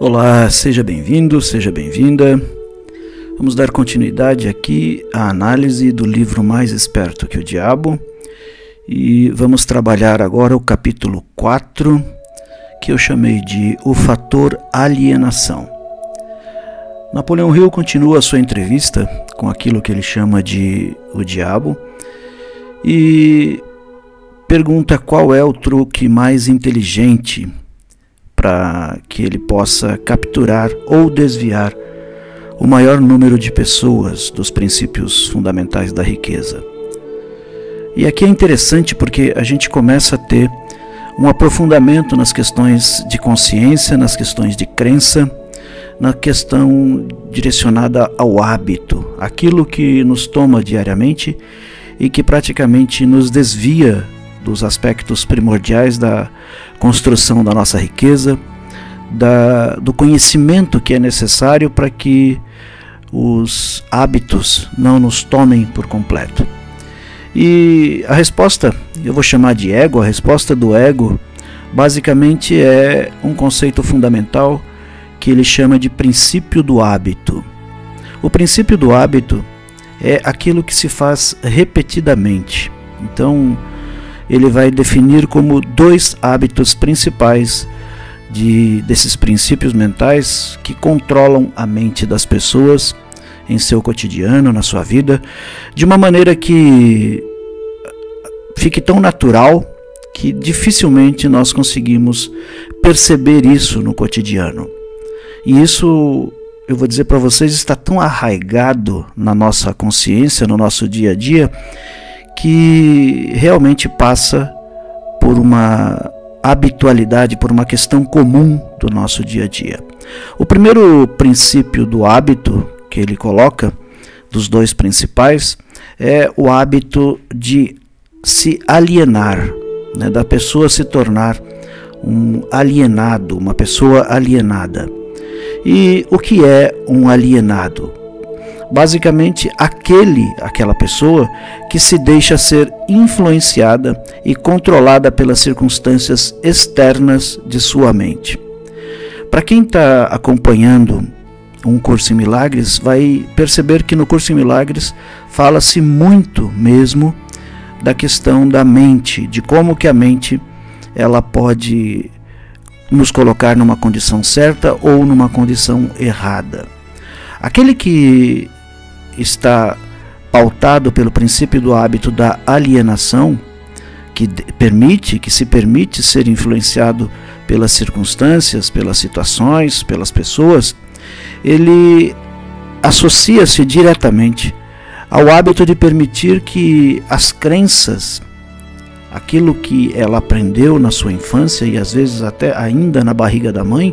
Olá, seja bem-vindo, seja bem-vinda. Vamos dar continuidade aqui à análise do livro Mais Esperto Que o Diabo e vamos trabalhar agora o capítulo 4, que eu chamei de O Fator Alienação. Napoleon Hill continua a sua entrevista com aquilo que ele chama de o diabo e pergunta qual é o truque mais inteligente para que ele possa capturar ou desviar o maior número de pessoas dos princípios fundamentais da riqueza. E aqui é interessante porque a gente começa a ter um aprofundamento nas questões de consciência, nas questões de crença, na questão direcionada ao hábito, aquilo que nos toma diariamente e que praticamente nos desvia dos aspectos primordiais da construção da nossa riqueza, do conhecimento que é necessário para que os hábitos não nos tomem por completo. E a resposta, eu vou chamar de ego, a resposta do ego basicamente é um conceito fundamental que ele chama de princípio do hábito. O princípio do hábito é aquilo que se faz repetidamente. Então, ele vai definir como dois hábitos principais desses princípios mentais que controlam a mente das pessoas em seu cotidiano, na sua vida, de uma maneira que fique tão natural que dificilmente nós conseguimos perceber isso no cotidiano. E isso, eu vou dizer para vocês, está tão arraigado na nossa consciência, no nosso dia a dia, que realmente passa por uma habitualidade, por uma questão comum do nosso dia a dia. O primeiro princípio do hábito que ele coloca, dos dois principais, é o hábito de se alienar, né, da pessoa se tornar um alienado, uma pessoa alienada. E o que é um alienado? Basicamente, aquela pessoa que se deixa ser influenciada e controlada pelas circunstâncias externas de sua mente. Para quem está acompanhando Um Curso em Milagres, vai perceber que no Curso em Milagres fala-se muito mesmo da questão da mente, de como que a mente ela pode nos colocar numa condição certa ou numa condição errada. Aquele que está pautado pelo princípio do hábito da alienação, que se permite ser influenciado pelas circunstâncias, pelas situações, pelas pessoas, ele associa-se diretamente ao hábito de permitir que as crenças, aquilo que ela aprendeu na sua infância e às vezes até ainda na barriga da mãe,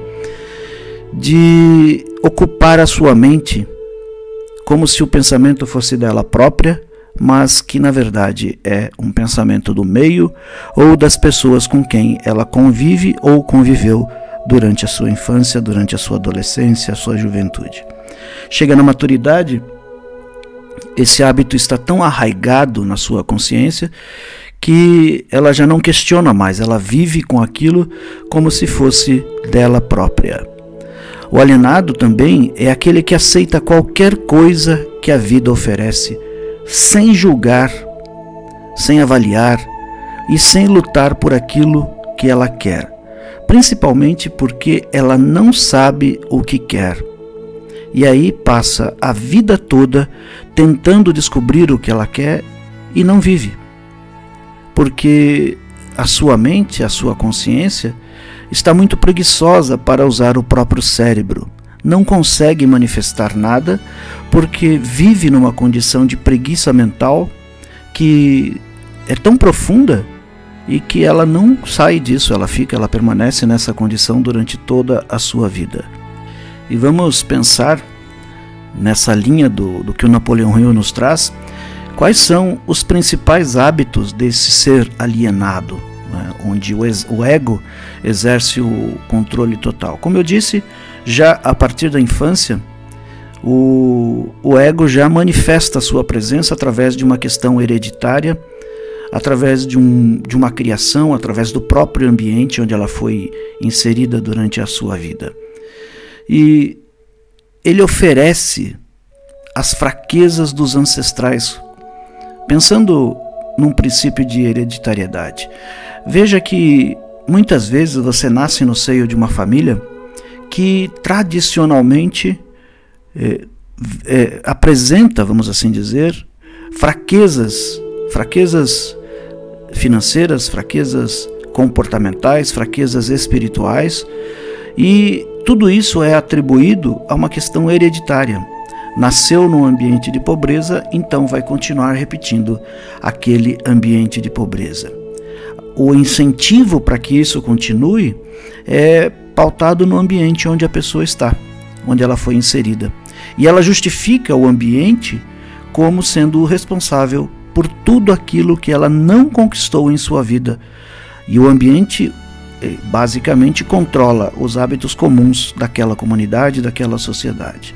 de ocupar a sua mente como se o pensamento fosse dela própria, mas que na verdade é um pensamento do meio ou das pessoas com quem ela convive ou conviveu durante a sua infância, durante a sua adolescência, a sua juventude. Chega na maturidade, esse hábito está tão arraigado na sua consciência que ela já não questiona mais, ela vive com aquilo como se fosse dela própria. O alienado também é aquele que aceita qualquer coisa que a vida oferece, sem julgar, sem avaliar e sem lutar por aquilo que ela quer, principalmente porque ela não sabe o que quer. E aí passa a vida toda tentando descobrir o que ela quer e não vive, porque a sua mente, a sua consciência está muito preguiçosa para usar o próprio cérebro. Não consegue manifestar nada porque vive numa condição de preguiça mental que é tão profunda e que ela não sai disso, ela permanece nessa condição durante toda a sua vida. E vamos pensar nessa linha do que o Napoleon Hill nos traz, quais são os principais hábitos desse ser alienado, onde o ego exerce o controle total. Como eu disse, já a partir da infância, o ego já manifesta a sua presença através de uma questão hereditária, através de uma criação, através do próprio ambiente onde ela foi inserida durante a sua vida. E ele oferece as fraquezas dos ancestrais, pensando num princípio de hereditariedade. Veja que muitas vezes você nasce no seio de uma família que tradicionalmente apresenta, vamos assim dizer, fraquezas financeiras, fraquezas comportamentais, fraquezas espirituais, e tudo isso é atribuído a uma questão hereditária. Nasceu num ambiente de pobreza, então vai continuar repetindo aquele ambiente de pobreza. O incentivo para que isso continue é pautado no ambiente onde a pessoa está, onde ela foi inserida. E ela justifica o ambiente como sendo o responsável por tudo aquilo que ela não conquistou em sua vida. E o ambiente basicamente controla os hábitos comuns daquela comunidade, daquela sociedade.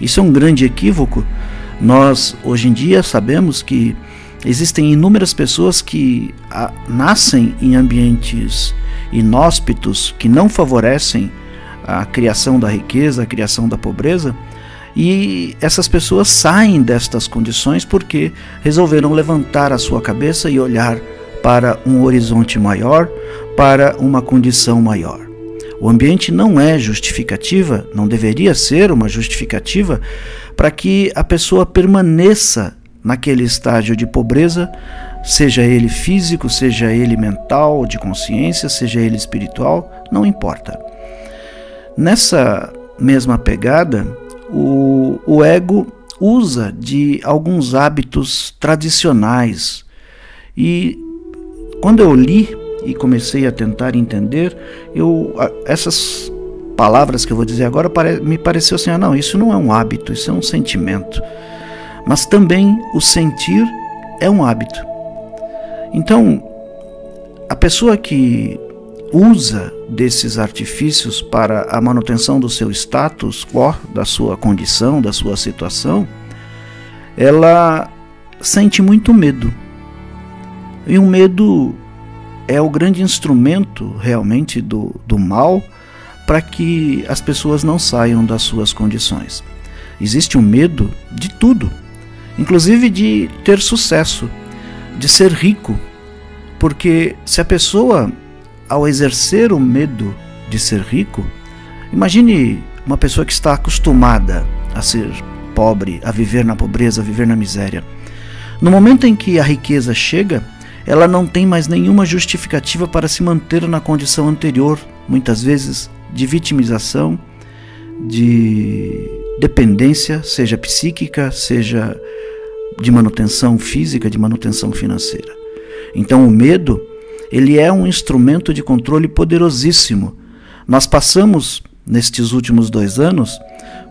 Isso é um grande equívoco. Nós, hoje em dia, sabemos que existem inúmeras pessoas que nascem em ambientes inóspitos, que não favorecem a criação da riqueza, a criação da pobreza, e essas pessoas saem destas condições porque resolveram levantar a sua cabeça e olhar para um horizonte maior, para uma condição maior. O ambiente não é justificativa, não deveria ser uma justificativa para que a pessoa permaneça naquele estágio de pobreza, seja ele físico, seja ele mental, de consciência, seja ele espiritual, não importa. Nessa mesma pegada, o ego usa de alguns hábitos tradicionais. E quando eu li e comecei a tentar entender, essas palavras que eu vou dizer agora me pareceu assim, não, isso não é um hábito, isso é um sentimento. Mas também o sentir é um hábito. Então, a pessoa que usa desses artifícios para a manutenção do seu status quo, da sua condição, da sua situação, ela sente muito medo. E o medo é o grande instrumento realmente do mal para que as pessoas não saiam das suas condições. Existe um medo de tudo, inclusive de ter sucesso, de ser rico, porque se a pessoa, ao exercer o medo de ser rico, imagine uma pessoa que está acostumada a ser pobre, a viver na pobreza, a viver na miséria. No momento em que a riqueza chega, ela não tem mais nenhuma justificativa para se manter na condição anterior, muitas vezes de vitimização, de dependência, seja psíquica, seja de manutenção física, de manutenção financeira. Então o medo, ele é um instrumento de controle poderosíssimo. Nós passamos, nestes últimos 2 anos,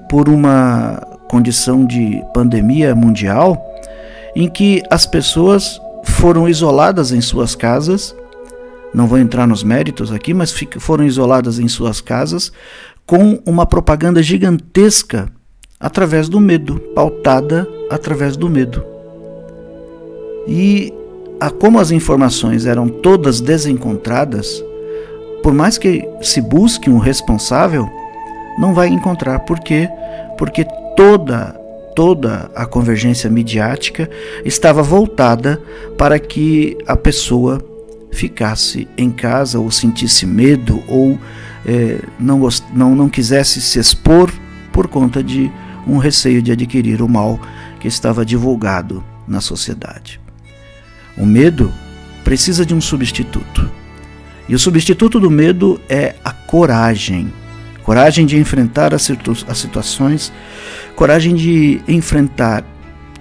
por uma condição de pandemia mundial, em que as pessoas foram isoladas em suas casas, não vou entrar nos méritos aqui, mas foram isoladas em suas casas com uma propaganda gigantesca através do medo, pautada através do medo. E como as informações eram todas desencontradas, por mais que se busque um responsável, não vai encontrar. Por quê? Porque toda a convergência midiática estava voltada para que a pessoa ficasse em casa ou sentisse medo ou não quisesse se expor por conta de um receio de adquirir o mal que estava divulgado na sociedade. O medo precisa de um substituto. E o substituto do medo é a coragem. Coragem de enfrentar as situações, coragem de enfrentar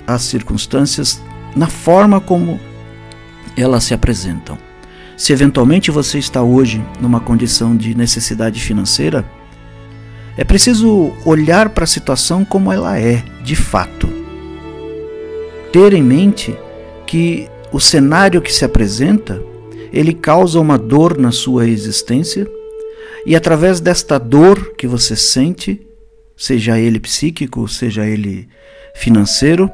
as circunstâncias na forma como elas se apresentam. Se eventualmente você está hoje numa condição de necessidade financeira, é preciso olhar para a situação como ela é, de fato. Ter em mente que o cenário que se apresenta, ele causa uma dor na sua existência. E através desta dor que você sente, seja ele psíquico, seja ele financeiro,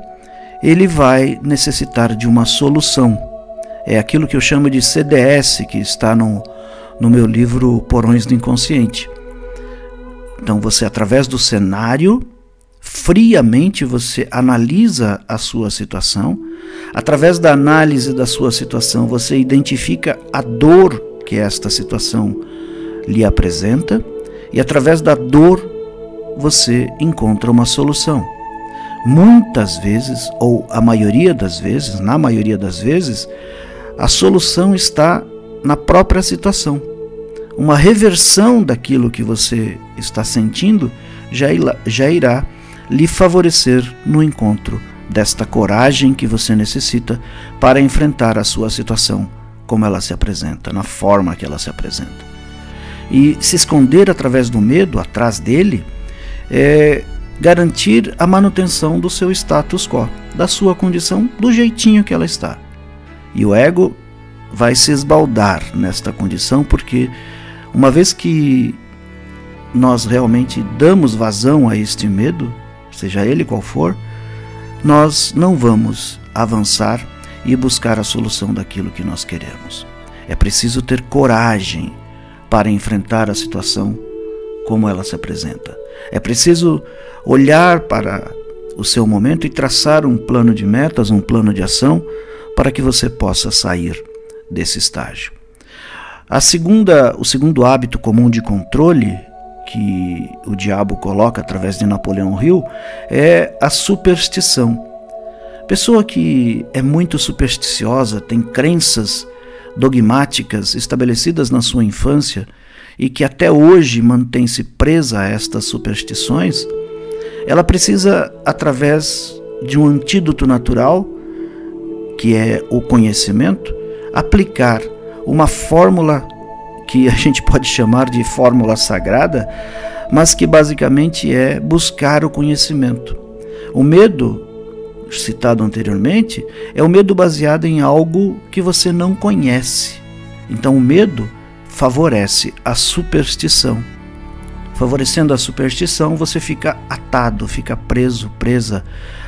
ele vai necessitar de uma solução. É aquilo que eu chamo de CDS, que está no meu livro Porões do Inconsciente. Então você, através do cenário, friamente você analisa a sua situação. Através da análise da sua situação, você identifica a dor que esta situação lhe apresenta. E através da dor, você encontra uma solução. Muitas vezes, ou a maioria das vezes, na maioria das vezes, a solução está na própria situação. Uma reversão daquilo que você está sentindo já irá lhe favorecer no encontro desta coragem que você necessita para enfrentar a sua situação como ela se apresenta, na forma que ela se apresenta. E se esconder através do medo, atrás dele, é garantir a manutenção do seu status quo, da sua condição, do jeitinho que ela está. E o ego vai se esbaldar nesta condição, porque uma vez que nós realmente damos vazão a este medo, seja ele qual for, nós não vamos avançar e buscar a solução daquilo que nós queremos. É preciso ter coragem para enfrentar a situação como ela se apresenta. É preciso olhar para o seu momento e traçar um plano de metas, um plano de ação, para que você possa sair desse estágio. O segundo hábito comum de controle que o diabo coloca através de Napoleon Hill é a superstição. Pessoa que é muito supersticiosa, tem crenças dogmáticas estabelecidas na sua infância e que até hoje mantém-se presa a estas superstições, ela precisa, através de um antídoto natural, que é o conhecimento, aplicar uma fórmula que a gente pode chamar de fórmula sagrada, mas que basicamente é buscar o conhecimento. O medo, citado anteriormente, é o medo baseado em algo que você não conhece. Então o medo favorece a superstição. Favorecendo a superstição, você fica atado, fica preso, presa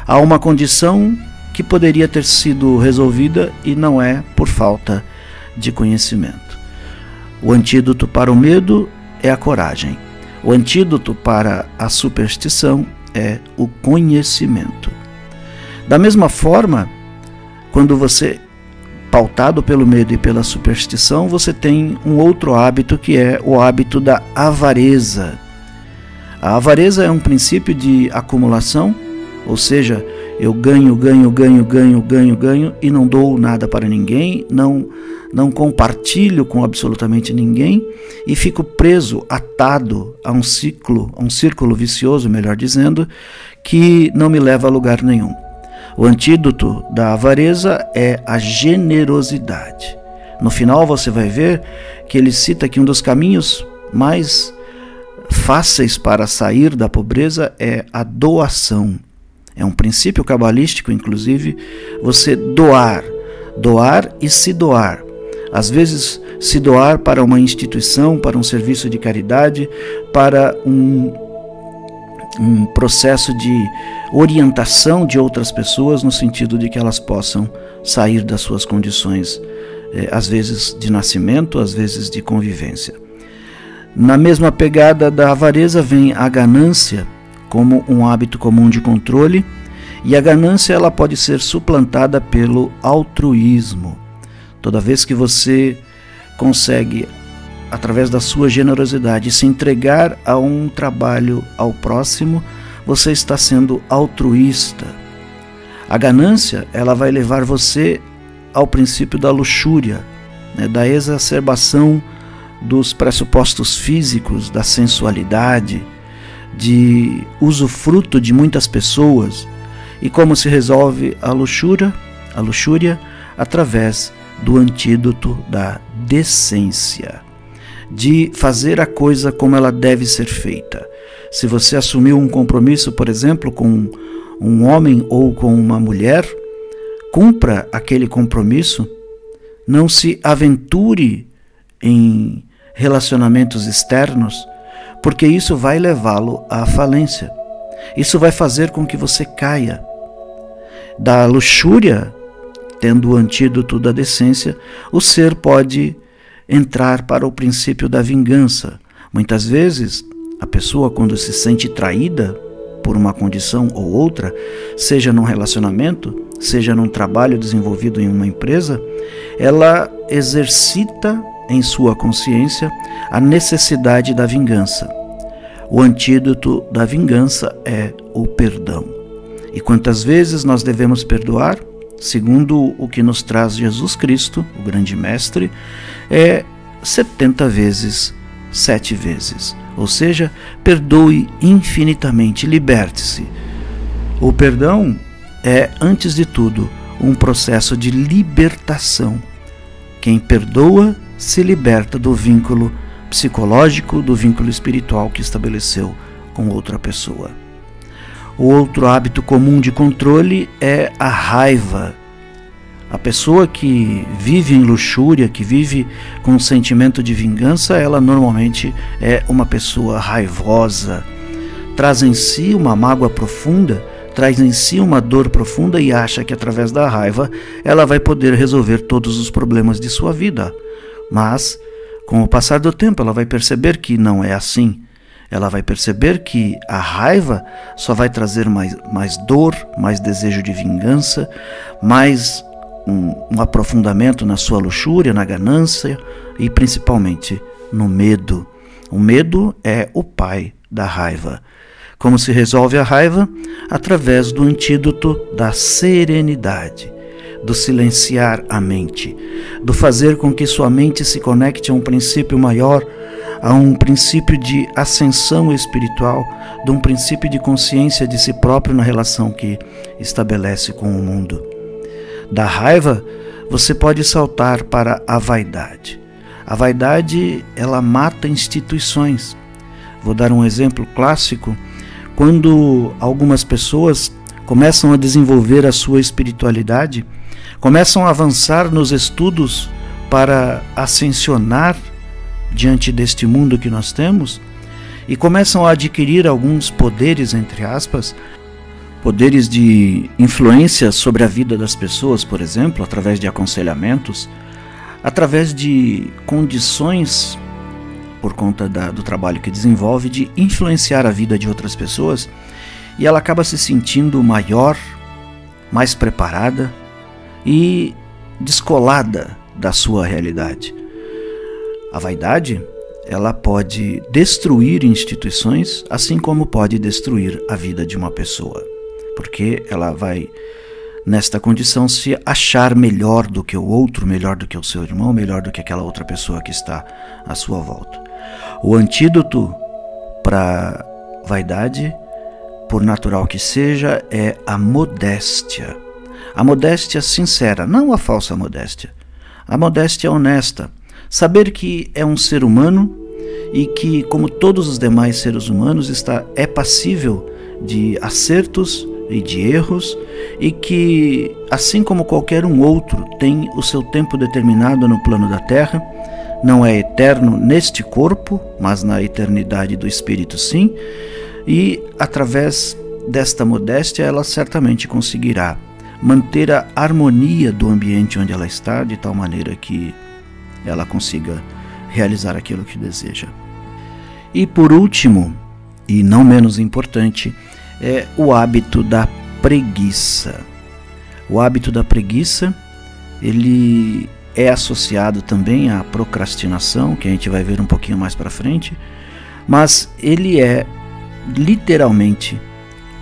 a uma condição que poderia ter sido resolvida e não é por falta de conhecimento. O antídoto para o medo é a coragem. O antídoto para a superstição é o conhecimento. Da mesma forma, quando você, pautado pelo medo e pela superstição, você tem um outro hábito, que é o hábito da avareza. A avareza é um princípio de acumulação, ou seja, eu ganho e não dou nada para ninguém, não compartilho com absolutamente ninguém e fico preso, atado a um círculo vicioso, melhor dizendo, que não me leva a lugar nenhum. O antídoto da avareza é a generosidade. No final você vai ver que ele cita que um dos caminhos mais fáceis para sair da pobreza é a doação. É um princípio cabalístico, inclusive, você doar, doar e se doar. Às vezes se doar para uma instituição, para um serviço de caridade, para um processo de orientação de outras pessoas, no sentido de que elas possam sair das suas condições, às vezes de nascimento, às vezes de convivência. Na mesma pegada da avareza vem a ganância, como um hábito comum de controle, e a ganância ela pode ser suplantada pelo altruísmo. Toda vez que você consegue, através da sua generosidade, se entregar a um trabalho ao próximo, você está sendo altruísta. A ganância ela vai levar você ao princípio da luxúria, né, da exacerbação dos pressupostos físicos, da sensualidade, de usufruto de muitas pessoas. E como se resolve a luxúria? A luxúria através do antídoto da decência, de fazer a coisa como ela deve ser feita. Se você assumiu um compromisso, por exemplo, com um homem ou com uma mulher, cumpra aquele compromisso, não se aventure em relacionamentos externos, porque isso vai levá-lo à falência. Isso vai fazer com que você caia. Da luxúria, tendo o antídoto da decência, o ser pode entrar para o princípio da vingança. Muitas vezes A pessoa, quando se sente traída por uma condição ou outra, seja num relacionamento, seja num trabalho desenvolvido em uma empresa, ela exercita em sua consciência a necessidade da vingança. O antídoto da vingança é o perdão. E quantas vezes nós devemos perdoar? Segundo o que nos traz Jesus Cristo, o grande mestre, é 70 vezes, 7 vezes. Ou seja, perdoe infinitamente, liberte-se. O perdão é, antes de tudo, um processo de libertação. Quem perdoa se liberta do vínculo psicológico, do vínculo espiritual que estabeleceu com outra pessoa. O outro hábito comum de controle é a raiva. A pessoa que vive em luxúria, que vive com um sentimento de vingança, ela normalmente é uma pessoa raivosa. Traz em si uma mágoa profunda, traz em si uma dor profunda e acha que através da raiva ela vai poder resolver todos os problemas de sua vida. Mas com o passar do tempo, ela vai perceber que não é assim. Ela vai perceber que a raiva só vai trazer mais dor, mais desejo de vingança, mais um aprofundamento na sua luxúria, na ganância e principalmente no medo. O medo é o pai da raiva. Como se resolve a raiva? Através do antídoto da serenidade, do silenciar a mente, do fazer com que sua mente se conecte a um princípio maior, a um princípio de ascensão espiritual, de um princípio de consciência de si próprio na relação que estabelece com o mundo. Da raiva, você pode saltar para a vaidade. A vaidade, ela mata instituições. Vou dar um exemplo clássico. Quando algumas pessoas começam a desenvolver a sua espiritualidade, começam a avançar nos estudos para ascensionar diante deste mundo que nós temos e começam a adquirir alguns poderes, entre aspas, poderes de influência sobre a vida das pessoas, por exemplo, através de aconselhamentos, através de condições, por conta do trabalho que desenvolve, de influenciar a vida de outras pessoas, e ela acaba se sentindo maior, mais preparada e descolada da sua realidade. A vaidade, ela pode destruir instituições, assim como pode destruir a vida de uma pessoa, porque ela vai, nesta condição, se achar melhor do que o outro, melhor do que o seu irmão, melhor do que aquela outra pessoa que está à sua volta. O antídoto para vaidade, por natural que seja, é a modéstia. A modéstia sincera, não a falsa modéstia. A modéstia honesta. Saber que é um ser humano e que, como todos os demais seres humanos, é passível de acertos e de erros e que, assim como qualquer um outro, tem o seu tempo determinado no plano da Terra, não é eterno neste corpo, mas na eternidade do Espírito sim, e através desta modéstia ela certamente conseguirá manter a harmonia do ambiente onde ela está, de tal maneira que ela consiga realizar aquilo que deseja. E por último, e não menos importante, é o hábito da preguiça. O hábito da preguiça, ele é associado também à procrastinação, que a gente vai ver um pouquinho mais para frente, mas ele é literalmente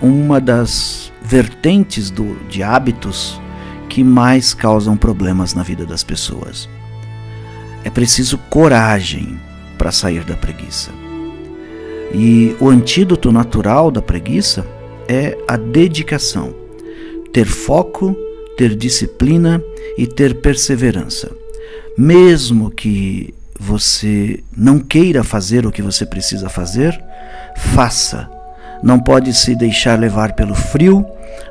uma das vertentes de hábitos que mais causam problemas na vida das pessoas. É preciso coragem para sair da preguiça. E o antídoto natural da preguiça é a dedicação, ter foco, ter disciplina e ter perseverança. Mesmo que você não queira fazer o que você precisa fazer, faça. Não pode se deixar levar pelo frio,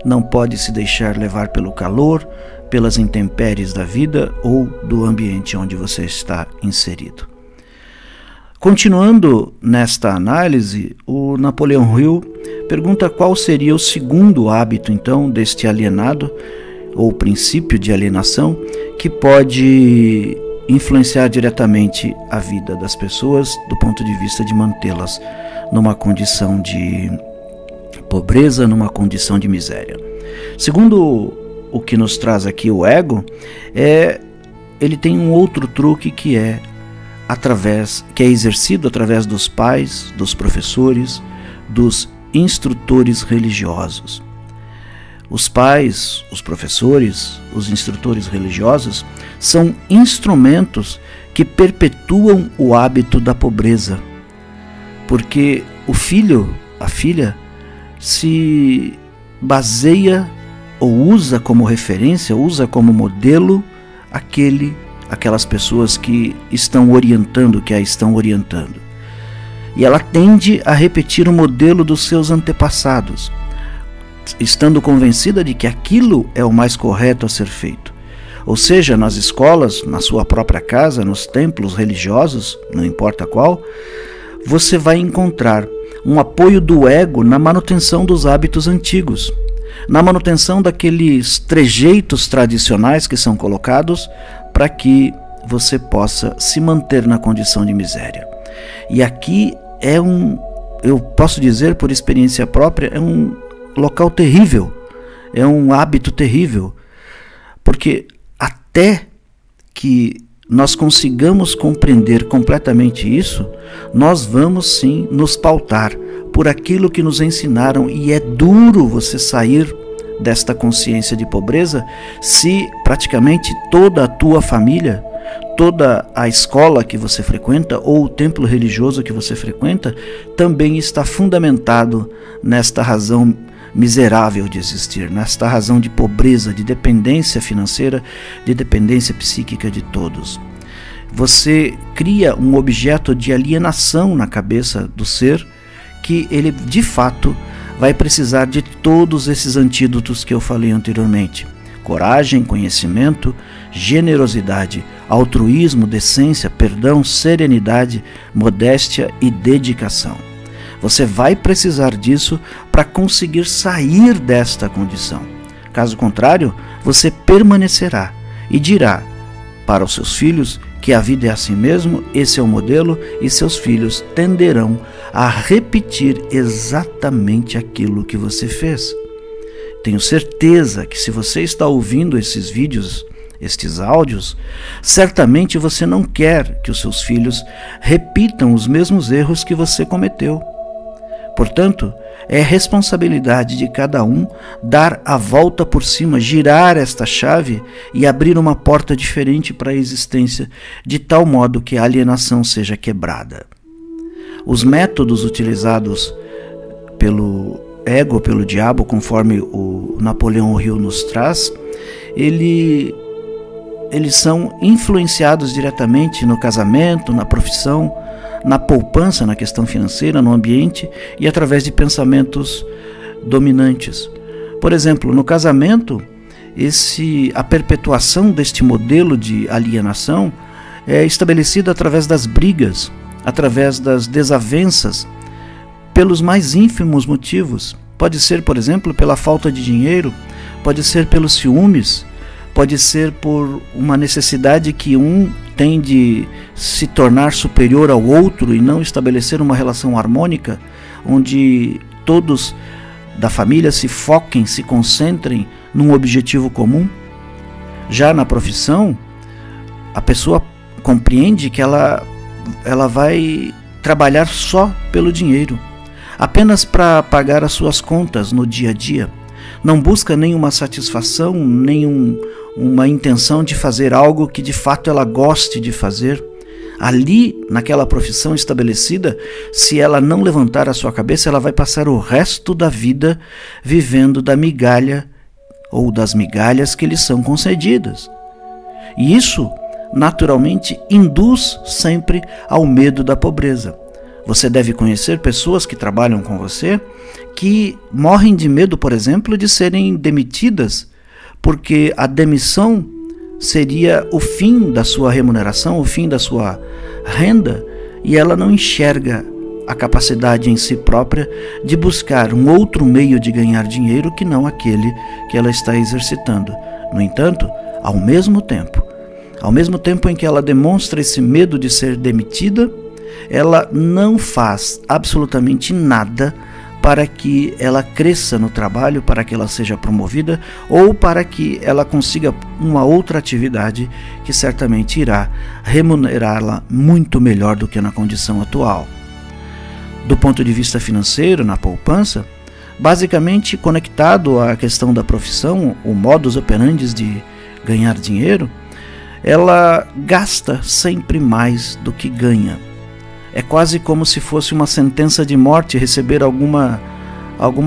não pode se deixar levar pelo calor, pelas intempéries da vida ou do ambiente onde você está inserido. Continuando nesta análise, o Napoleon Hill pergunta qual seria o segundo hábito, então, deste alienado, ou princípio de alienação, que pode influenciar diretamente a vida das pessoas do ponto de vista de mantê-las numa condição de pobreza, numa condição de miséria. Segundo o que nos traz aqui o ego, ele tem um outro truque que é exercido através dos pais, dos professores, dos instrutores religiosos. Os pais, os professores, os instrutores religiosos são instrumentos que perpetuam o hábito da pobreza, porque o filho, a filha, se baseia ou usa como referência, usa como modelo aquelas pessoas que estão orientando, E ela tende a repetir o modelo dos seus antepassados, estando convencida de que aquilo é o mais correto a ser feito. Ou seja, nas escolas, na sua própria casa, nos templos religiosos, não importa qual, você vai encontrar um apoio do ego na manutenção dos hábitos antigos, na manutenção daqueles trejeitos tradicionais que são colocados para que você possa se manter na condição de miséria. E aqui eu posso dizer por experiência própria, é um local terrível, é um hábito terrível, porque até que nós consigamos compreender completamente isso, nós vamos sim nos pautar por aquilo que nos ensinaram, e é duro você sair desta consciência de pobreza se praticamente toda a tua família, toda a escola que você frequenta ou o templo religioso que você frequenta também está fundamentado nesta razão miserável de existir, nesta razão de pobreza, de dependência financeira, de dependência psíquica de todos. Você cria um objeto de alienação na cabeça do ser que ele de fato vai precisar de todos esses antídotos que eu falei anteriormente: coragem, conhecimento, generosidade, altruísmo, decência, perdão, serenidade, modéstia e dedicação. Você vai precisar disso para conseguir sair desta condição. Caso contrário, você permanecerá e dirá para os seus filhos que a vida é assim mesmo, esse é o modelo, e seus filhos tenderão a repetir exatamente aquilo que você fez. Tenho certeza que se você está ouvindo esses vídeos, estes áudios, certamente você não quer que os seus filhos repitam os mesmos erros que você cometeu. Portanto, é responsabilidade de cada um dar a volta por cima, girar esta chave e abrir uma porta diferente para a existência, de tal modo que a alienação seja quebrada. Os métodos utilizados pelo ego, pelo diabo, conforme o Napoleon Hill nos traz, eles são influenciados diretamente no casamento, na profissão, na poupança, na questão financeira, no ambiente e através de pensamentos dominantes. Por exemplo, no casamento, a perpetuação deste modelo de alienação é estabelecida através das brigas, através das desavenças, pelos mais ínfimos motivos. Pode ser, por exemplo, pela falta de dinheiro, pode ser pelos ciúmes, pode ser por uma necessidade que um tem de se tornar superior ao outro e não estabelecer uma relação harmônica, onde todos da família se foquem, se concentrem num objetivo comum. Já na profissão, a pessoa compreende que ela vai trabalhar só pelo dinheiro, apenas para pagar as suas contas no dia a dia. Não busca nenhuma satisfação, nenhuma intenção de fazer algo que de fato ela goste de fazer. Ali, naquela profissão estabelecida, se ela não levantar a sua cabeça, ela vai passar o resto da vida vivendo da migalha ou das migalhas que lhe são concedidas. E isso, naturalmente, induz sempre ao medo da pobreza. Você deve conhecer pessoas que trabalham com você que morrem de medo, por exemplo, de serem demitidas, porque a demissão seria o fim da sua remuneração, o fim da sua renda, e ela não enxerga a capacidade em si própria de buscar um outro meio de ganhar dinheiro que não aquele que ela está exercitando. No entanto, ao mesmo tempo, Ao mesmo tempo em que ela demonstra esse medo de ser demitida, ela não faz absolutamente nada para que ela cresça no trabalho, para que ela seja promovida ou para que ela consiga uma outra atividade que certamente irá remunerá-la muito melhor do que na condição atual. Do ponto de vista financeiro, na poupança, basicamente conectado à questão da profissão, o modus operandi de ganhar dinheiro, ela gasta sempre mais do que ganha. É quase como se fosse uma sentença de morte receber alguma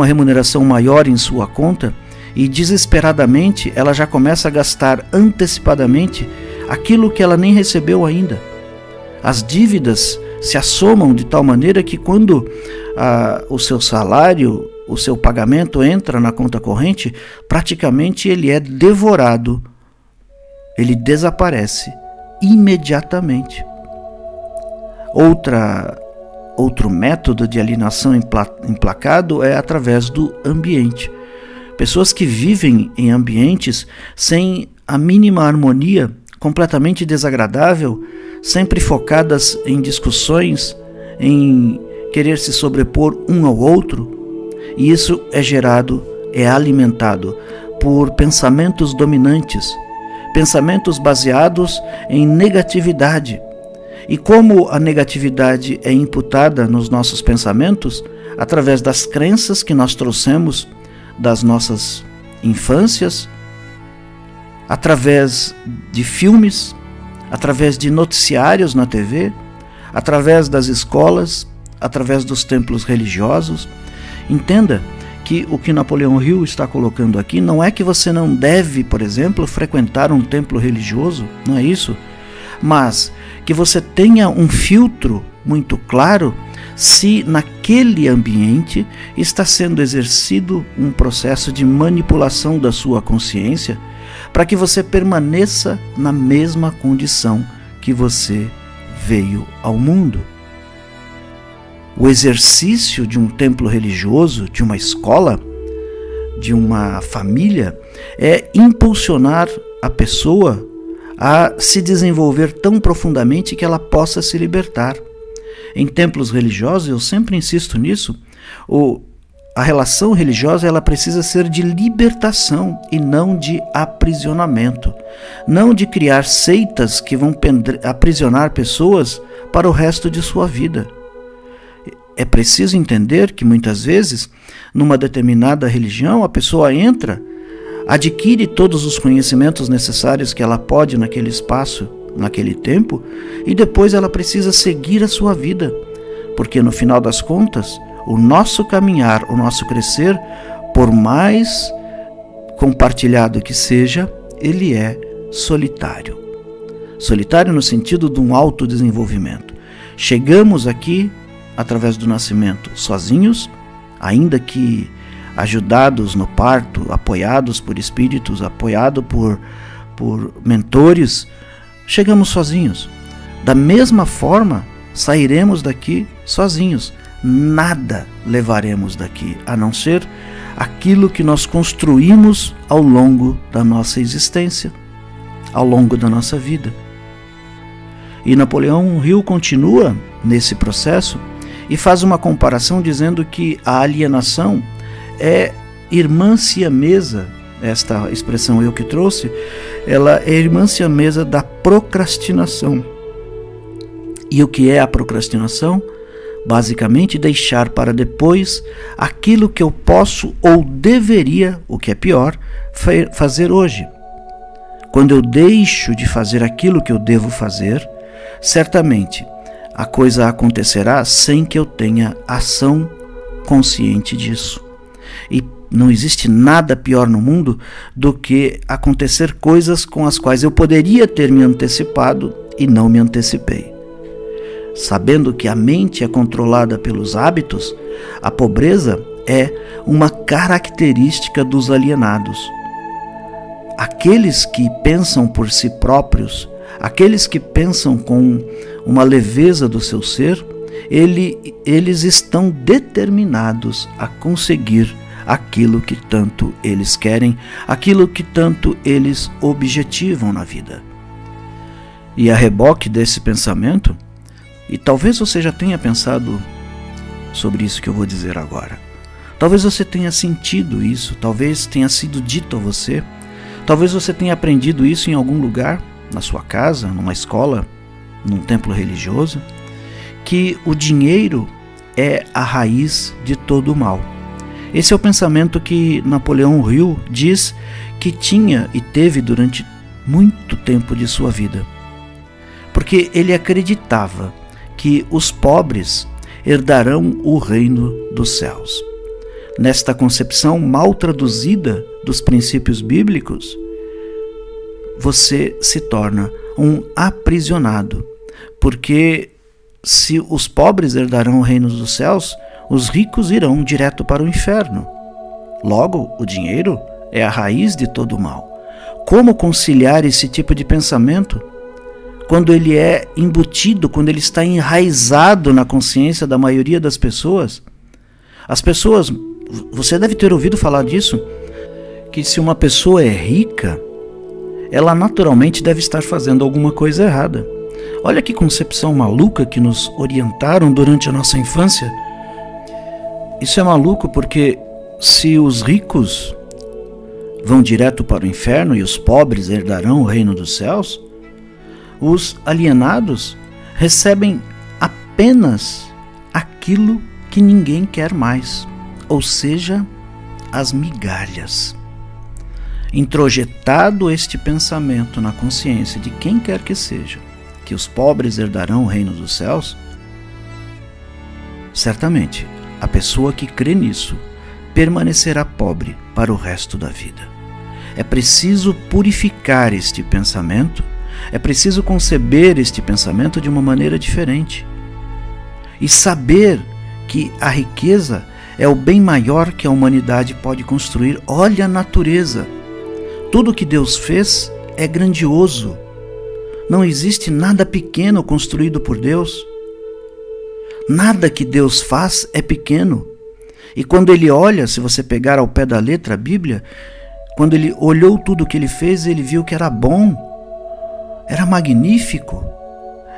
remuneração maior em sua conta e desesperadamente ela já começa a gastar antecipadamente aquilo que ela nem recebeu ainda. As dívidas se assomam de tal maneira que quando o seu salário, o seu pagamento entra na conta corrente, praticamente ele é devorado, ele desaparece imediatamente. Outro método de alienação implacado é através do ambiente. Pessoas que vivem em ambientes sem a mínima harmonia, completamente desagradável, sempre focadas em discussões, em querer se sobrepor um ao outro, e isso é gerado, é alimentado por pensamentos dominantes, pensamentos baseados em negatividade. E como a negatividade é imputada nos nossos pensamentos, através das crenças que nós trouxemos das nossas infâncias, através de filmes, através de noticiários na TV, através das escolas, através dos templos religiosos. Entenda que o que Napoleon Hill está colocando aqui não é que você não deve, por exemplo, frequentar um templo religioso, não é isso? Mas que você tenha um filtro muito claro se naquele ambiente está sendo exercido um processo de manipulação da sua consciência para que você permaneça na mesma condição que você veio ao mundo. O exercício de um templo religioso, de uma escola, de uma família, é impulsionar a pessoa a se desenvolver tão profundamente que ela possa se libertar. Em templos religiosos, eu sempre insisto nisso, a relação religiosa ela precisa ser de libertação e não de aprisionamento, não de criar seitas que vão aprisionar pessoas para o resto de sua vida. É preciso entender que muitas vezes, numa determinada religião, a pessoa entra, adquire todos os conhecimentos necessários que ela pode naquele espaço, naquele tempo, e depois ela precisa seguir a sua vida, porque no final das contas, o nosso caminhar, o nosso crescer, por mais compartilhado que seja, ele é solitário. Solitário no sentido de um autodesenvolvimento. Chegamos aqui, através do nascimento, sozinhos, ainda que ajudados no parto, apoiados por espíritos, apoiados por mentores, chegamos sozinhos. Da mesma forma, sairemos daqui sozinhos. Nada levaremos daqui, a não ser aquilo que nós construímos ao longo da nossa existência, ao longo da nossa vida. E Napoleon Hill continua nesse processo e faz uma comparação dizendo que a alienação é irmã siamesa, esta expressão eu que trouxe, ela é irmã siamesa da procrastinação. E o que é a procrastinação? Basicamente deixar para depois aquilo que eu posso ou deveria, o que é pior, fazer hoje. Quando eu deixo de fazer aquilo que eu devo fazer, certamente a coisa acontecerá sem que eu tenha ação consciente disso. E não existe nada pior no mundo do que acontecer coisas com as quais eu poderia ter me antecipado e não me antecipei. Sabendo que a mente é controlada pelos hábitos, a pobreza é uma característica dos alienados. Aqueles que pensam por si próprios, aqueles que pensam com uma leveza do seu ser, eles estão determinados a conseguir aquilo que tanto eles querem, aquilo que tanto eles objetivam na vida. e a reboque desse pensamento, e talvez você já tenha pensado sobre isso que eu vou dizer agora. Talvez você tenha sentido isso, talvez tenha sido dito a você, talvez você tenha aprendido isso em algum lugar, na sua casa, numa escola, num templo religioso, que o dinheiro é a raiz de todo o mal. Esse é o pensamento que Napoleon Hill diz que tinha e teve durante muito tempo de sua vida, porque ele acreditava que os pobres herdarão o reino dos céus. Nesta concepção mal traduzida dos princípios bíblicos, você se torna um aprisionado, porque se os pobres herdarão o reino dos céus, os ricos irão direto para o inferno. Logo, o dinheiro é a raiz de todo o mal. Como conciliar esse tipo de pensamento quando ele é embutido, quando ele está enraizado na consciência da maioria das pessoas? As pessoas, você deve ter ouvido falar disso, que se uma pessoa é rica, ela naturalmente deve estar fazendo alguma coisa errada. Olha que concepção maluca que nos orientaram durante a nossa infância. Isso é maluco, porque se os ricos vão direto para o inferno e os pobres herdarão o reino dos céus, os alienados recebem apenas aquilo que ninguém quer mais, ou seja, as migalhas. Introjetado este pensamento na consciência de quem quer que seja, que os pobres herdarão o reino dos céus, certamente a pessoa que crê nisso permanecerá pobre para o resto da vida. É preciso purificar este pensamento, é preciso conceber este pensamento de uma maneira diferente e saber que a riqueza é o bem maior que a humanidade pode construir. Olha a natureza. Tudo que Deus fez é grandioso. Não existe nada pequeno construído por Deus. Nada que Deus faz é pequeno. E quando ele olha, se você pegar ao pé da letra a Bíblia, quando ele olhou tudo o que ele fez, ele viu que era bom, era magnífico,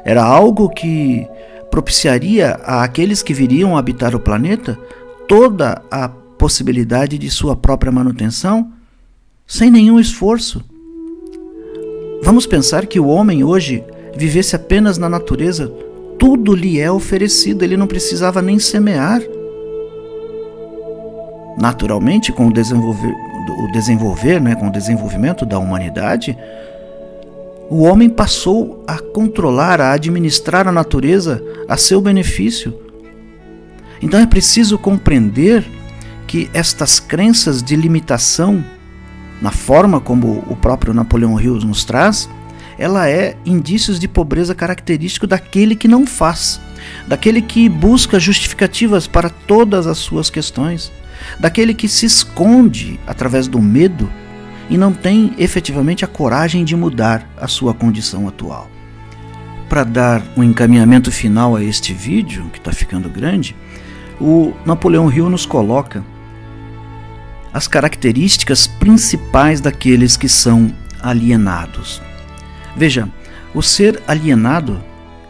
era algo que propiciaria àqueles que viriam habitar o planeta toda a possibilidade de sua própria manutenção, sem nenhum esforço. Vamos pensar que o homem hoje vivesse apenas na natureza. Tudo lhe é oferecido, ele não precisava nem semear. Naturalmente, com o desenvolvimento da humanidade, o homem passou a controlar, a administrar a natureza a seu benefício. Então é preciso compreender que estas crenças de limitação, na forma como o próprio Napoleon Hill nos traz, ela é indícios de pobreza característico daquele que não faz, daquele que busca justificativas para todas as suas questões, daquele que se esconde através do medo e não tem efetivamente a coragem de mudar a sua condição atual. Para dar um encaminhamento final a este vídeo, que está ficando grande, o Napoleon Hill nos coloca as características principais daqueles que são alienados. Veja, o ser alienado,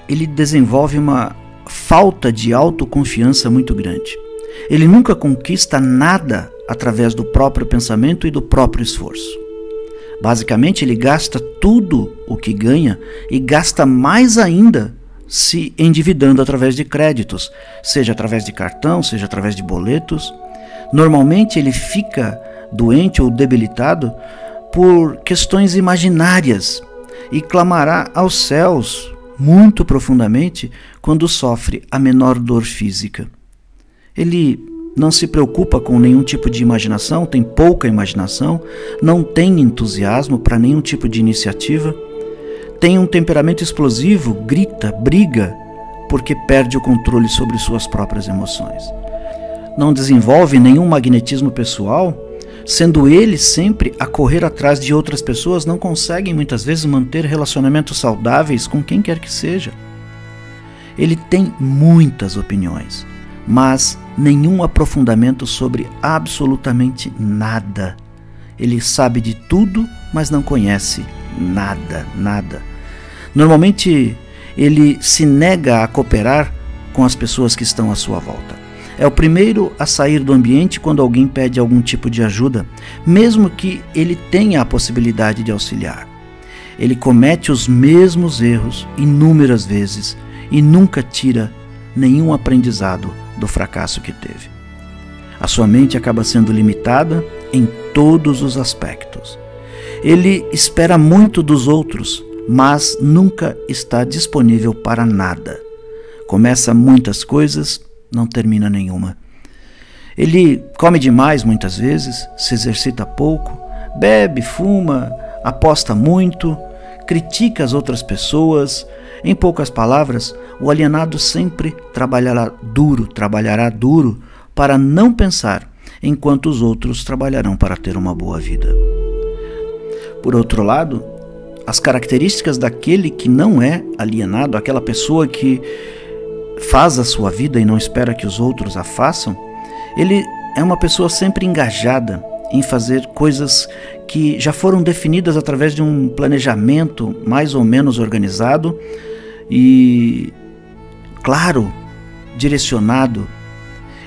ele desenvolve uma falta de autoconfiança muito grande. Ele nunca conquista nada através do próprio pensamento e do próprio esforço. Basicamente, ele gasta tudo o que ganha e gasta mais ainda se endividando através de créditos, seja através de cartão, seja através de boletos. Normalmente, ele fica doente ou debilitado por questões imaginárias e clamará aos céus muito profundamente quando sofre a menor dor física. Ele não se preocupa com nenhum tipo de imaginação, tem pouca imaginação, não tem entusiasmo para nenhum tipo de iniciativa, tem um temperamento explosivo, grita, briga, porque perde o controle sobre suas próprias emoções. Não desenvolve nenhum magnetismo pessoal, sendo ele sempre a correr atrás de outras pessoas, não conseguem muitas vezes manter relacionamentos saudáveis com quem quer que seja. Ele tem muitas opiniões, mas nenhum aprofundamento sobre absolutamente nada. Ele sabe de tudo, mas não conhece nada, nada. Normalmente ele se nega a cooperar com as pessoas que estão à sua volta. É o primeiro a sair do ambiente quando alguém pede algum tipo de ajuda, mesmo que ele tenha a possibilidade de auxiliar. Ele comete os mesmos erros inúmeras vezes e nunca tira nenhum aprendizado do fracasso que teve. A sua mente acaba sendo limitada em todos os aspectos. Ele espera muito dos outros, mas nunca está disponível para nada. Começa muitas coisas, não termina nenhuma. Ele come demais muitas vezes, se exercita pouco, bebe, fuma, aposta muito, critica as outras pessoas. Em poucas palavras, o alienado sempre trabalhará duro para não pensar, enquanto os outros trabalharão para ter uma boa vida. Por outro lado, as características daquele que não é alienado, aquela pessoa que faz a sua vida e não espera que os outros a façam, ele é uma pessoa sempre engajada em fazer coisas que já foram definidas através de um planejamento mais ou menos organizado e, claro, direcionado.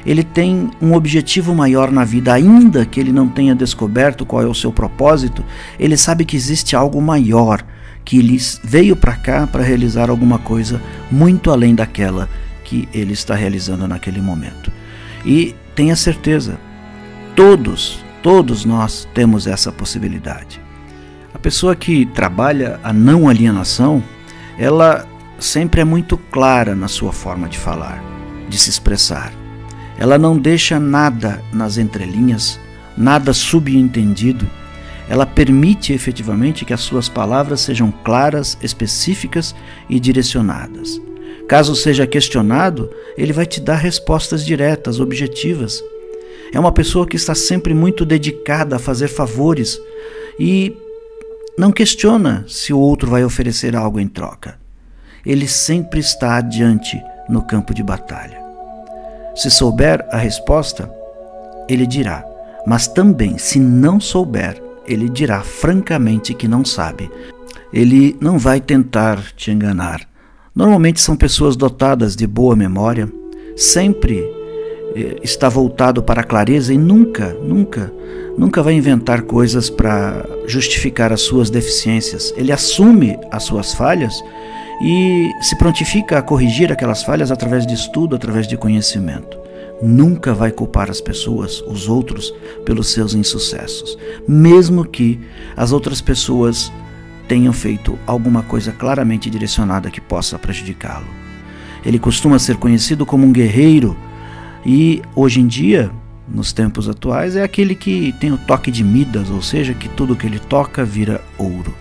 Ele tem um objetivo maior na vida, ainda que ele não tenha descoberto qual é o seu propósito, ele sabe que existe algo maior, que ele veio para cá para realizar alguma coisa muito além daquela que ele está realizando naquele momento. E tenha certeza, todos nós temos essa possibilidade. A pessoa que trabalha a não alienação, ela sempre é muito clara na sua forma de falar, de se expressar. Ela não deixa nada nas entrelinhas, nada subentendido. Ela permite efetivamente que as suas palavras sejam claras, específicas e direcionadas. Caso seja questionado, ele vai te dar respostas diretas, objetivas. É uma pessoa que está sempre muito dedicada a fazer favores e não questiona se o outro vai oferecer algo em troca. Ele sempre está adiante no campo de batalha. Se souber a resposta, ele dirá, mas também se não souber, ele dirá francamente que não sabe. Ele não vai tentar te enganar. Normalmente são pessoas dotadas de boa memória, sempre está voltado para a clareza e nunca vai inventar coisas para justificar as suas deficiências. Ele assume as suas falhas e se prontifica a corrigir aquelas falhas através de estudo, através de conhecimento. Nunca vai culpar as pessoas, os outros, pelos seus insucessos, mesmo que as outras pessoas tenham feito alguma coisa claramente direcionada que possa prejudicá-lo. Ele costuma ser conhecido como um guerreiro e, hoje em dia, nos tempos atuais, é aquele que tem o toque de Midas, ou seja, que tudo que ele toca vira ouro.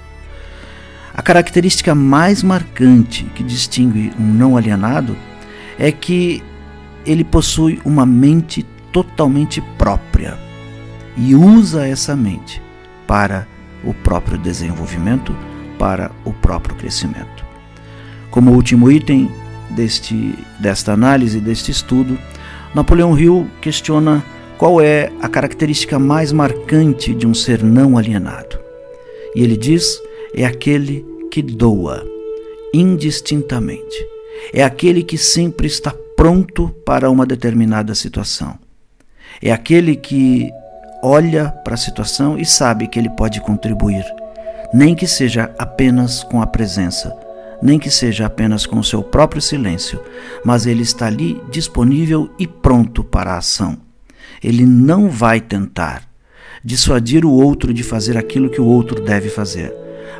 A característica mais marcante que distingue um não alienado é que ele possui uma mente totalmente própria e usa essa mente para o próprio desenvolvimento, para o próprio crescimento. Como último item desta análise, deste estudo, Napoleon Hill questiona qual é a característica mais marcante de um ser não alienado. E ele diz: é aquele que doa indistintamente. É aquele que sempre está pronto para uma determinada situação. É aquele que olha para a situação e sabe que ele pode contribuir, nem que seja apenas com a presença, nem que seja apenas com o seu próprio silêncio, mas ele está ali disponível e pronto para a ação. Ele não vai tentar dissuadir o outro de fazer aquilo que o outro deve fazer,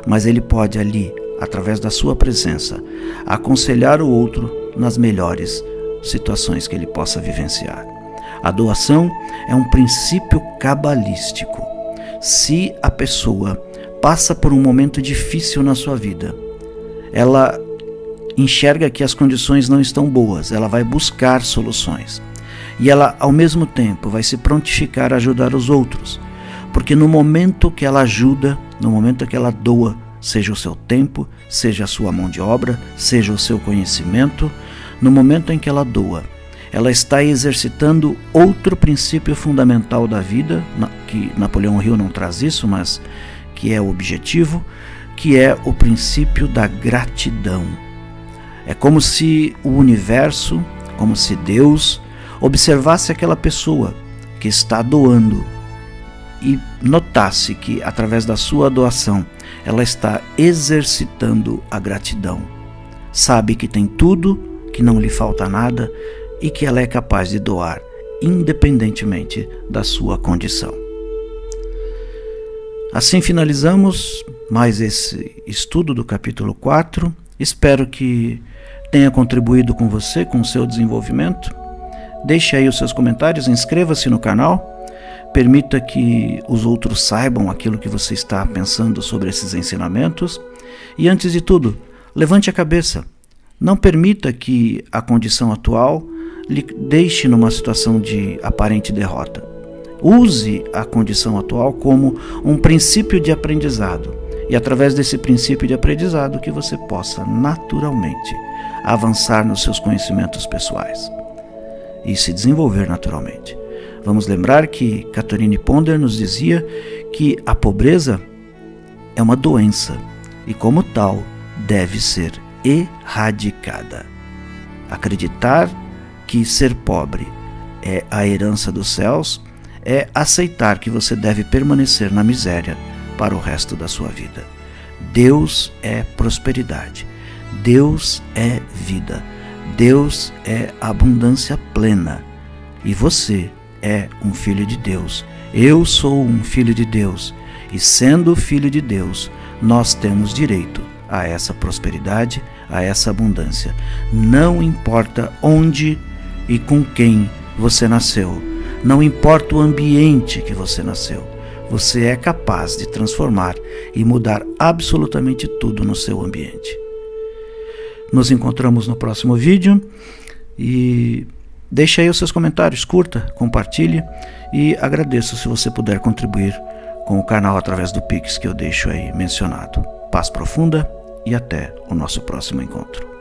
mas ele pode ali, através da sua presença, aconselhar o outro nas melhores situações que ele possa vivenciar. A doação é um princípio cabalístico. Se a pessoa passa por um momento difícil na sua vida, ela enxerga que as condições não estão boas, ela vai buscar soluções. E ela, ao mesmo tempo, vai se prontificar a ajudar os outros, porque no momento que ela ajuda, no momento que ela doa, seja o seu tempo, seja a sua mão de obra, seja o seu conhecimento, no momento em que ela doa, ela está exercitando outro princípio fundamental da vida, que Napoleon Hill não traz isso, mas que é o objetivo, que é o princípio da gratidão. É como se o universo, como se Deus, observasse aquela pessoa que está doando e notasse que, através da sua doação, ela está exercitando a gratidão. Sabe que tem tudo, que não lhe falta nada e que ela é capaz de doar, independentemente da sua condição. Assim finalizamos mais esse estudo do capítulo 4. Espero que tenha contribuído com você, com o seu desenvolvimento. Deixe aí os seus comentários, inscreva-se no canal, permita que os outros saibam aquilo que você está pensando sobre esses ensinamentos. E antes de tudo, levante a cabeça. Não permita que a condição atual lhe deixe numa situação de aparente derrota. Use a condição atual como um princípio de aprendizado, e através desse princípio de aprendizado que você possa naturalmente avançar nos seus conhecimentos pessoais e se desenvolver naturalmente. Vamos lembrar que Catherine Ponder nos dizia que a pobreza é uma doença e, como tal, deve ser erradicada. Acreditar que ser pobre é a herança dos céus é aceitar que você deve permanecer na miséria para o resto da sua vida. Deus é prosperidade. Deus é vida. Deus é abundância plena. E você é um filho de Deus. Eu sou um filho de Deus. E sendo filho de Deus, nós temos direito a essa prosperidade, a essa abundância. Não importa onde e com quem você nasceu, não importa o ambiente que você nasceu, você é capaz de transformar e mudar absolutamente tudo no seu ambiente. Nos encontramos no próximo vídeo e deixe aí os seus comentários, curta, compartilhe, e agradeço se você puder contribuir com o canal através do Pix que eu deixo aí mencionado. Paz profunda e até o nosso próximo encontro.